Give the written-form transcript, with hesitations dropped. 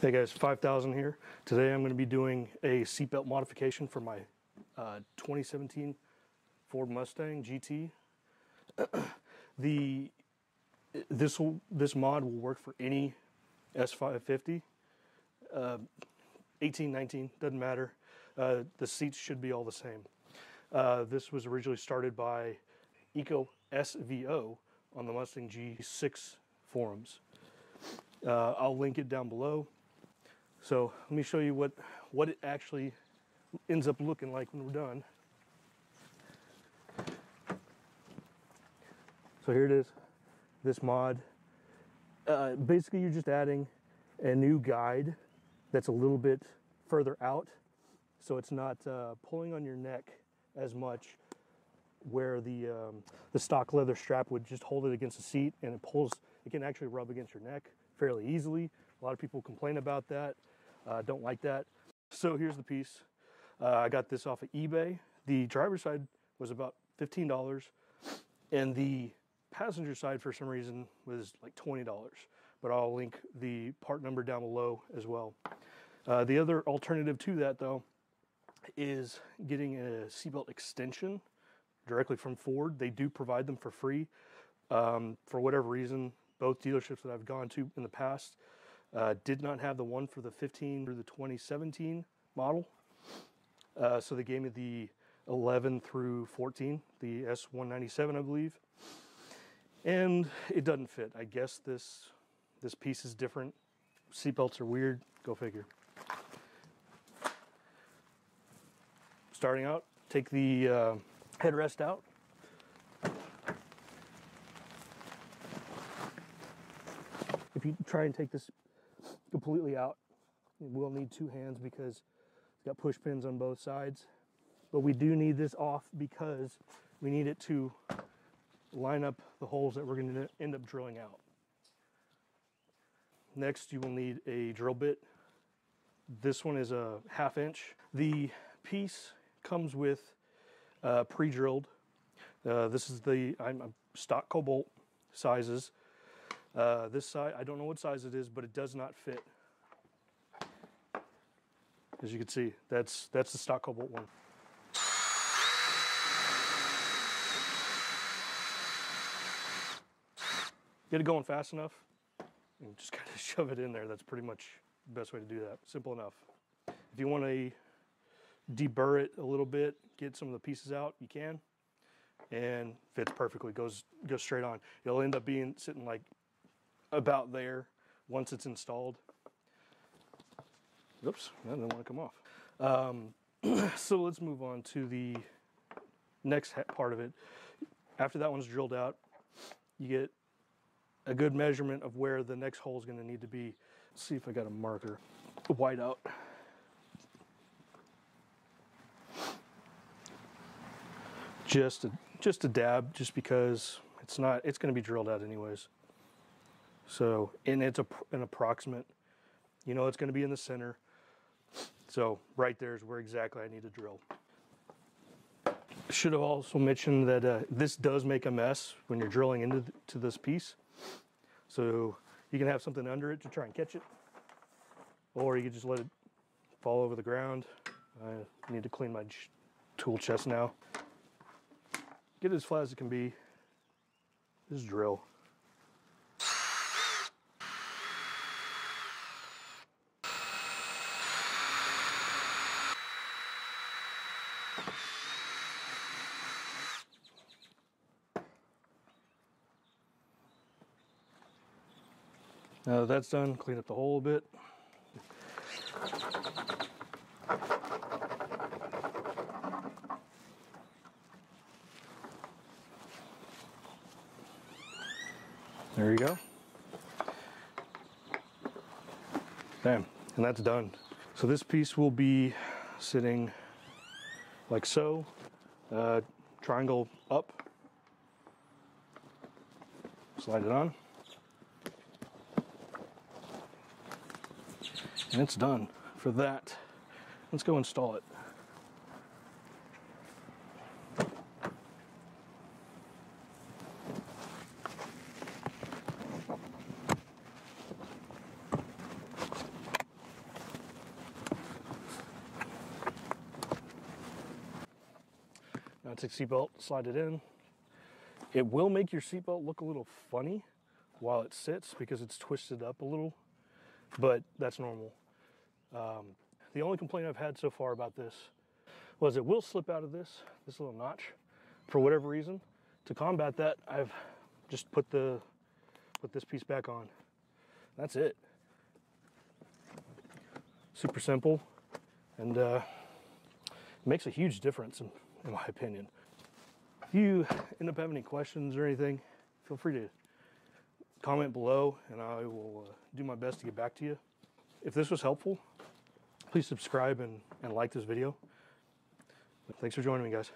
Hey guys, 5000 here. Today I'm going to be doing a seatbelt modification for my 2017 Ford Mustang GT. This mod will work for any S550, 18, 19, doesn't matter. The seats should be all the same. This was originally started by EcoSVO on the Mustang G6 forums. I'll link it down below. So let me show you what it actually ends up looking like when we're done. So here it is, this mod. Basically you're just adding a new guide that's a little bit further out, so it's not pulling on your neck as much, where the stock leather strap would just hold it against the seat and it pulls. It can actually rub against your neck fairly easily. A lot of people complain about that, don't like that. So here's the piece. I got this off of eBay. The driver's side was about $15 and the passenger side for some reason was like $20, but I'll link the part number down below as well. The other alternative to that though is getting a seatbelt extension directly from Ford. They do provide them for free. For whatever reason, both dealerships that I've gone to in the past did not have the one for the 15 through the 2017 model. So they gave me the 11 through 14, the S197, I believe. And it doesn't fit. I guess this piece is different. Seatbelts are weird. Go figure. Starting out, take the headrest out. If you try and take this completely out, you will need two hands because it's got push pins on both sides. But we do need this off because we need it to line up the holes that we're going to end up drilling out. Next, you will need a drill bit. This one is a 1/2 inch. The piece comes with pre-drilled. This is the stock Cobalt sizes. This side, I don't know what size it is, but it does not fit. As you can see, that's the stock Cobalt one. Get it going fast enough and just kind of shove it in there. That's pretty much the best way to do that. Simple enough. If you want to deburr it a little bit, get some of the pieces out, you can, and fits perfectly. Goes straight on. It'll end up sitting like about there once it's installed. Oops, that didn't want to come off. So let's move on to the next part of it. After that one's drilled out, you get a good measurement of where the next hole is going to need to be. Let's see if I got a marker, a whiteout. Just a dab, just because it's going to be drilled out anyways. So, and it's an approximate, you know, it's going to be in the center. So right there is where exactly I need to drill. Should have also mentioned that this does make a mess when you're drilling into this piece. So you can have something under it to try and catch it, or you can just let it fall over the ground. I need to clean my tool chest now. Get it as flat as it can be. Just drill. Now that that's done, clean up the hole a bit. There you go. Bam, and that's done. So this piece will be sitting like so, triangle up, slide it on. And it's done for that. Let's go install it. plastic seatbelt, slide it in. It will make your seatbelt look a little funny while it sits because it's twisted up a little, but that's normal. The only complaint I've had so far about this was it will slip out of this little notch for whatever reason. To combat that, I've just put this piece back on. That's it. Super simple, and it makes a huge difference in my opinion. If you end up having any questions or anything, feel free to comment below and I will do my best to get back to you. If this was helpful, please subscribe and like this video. Thanks for joining me, guys.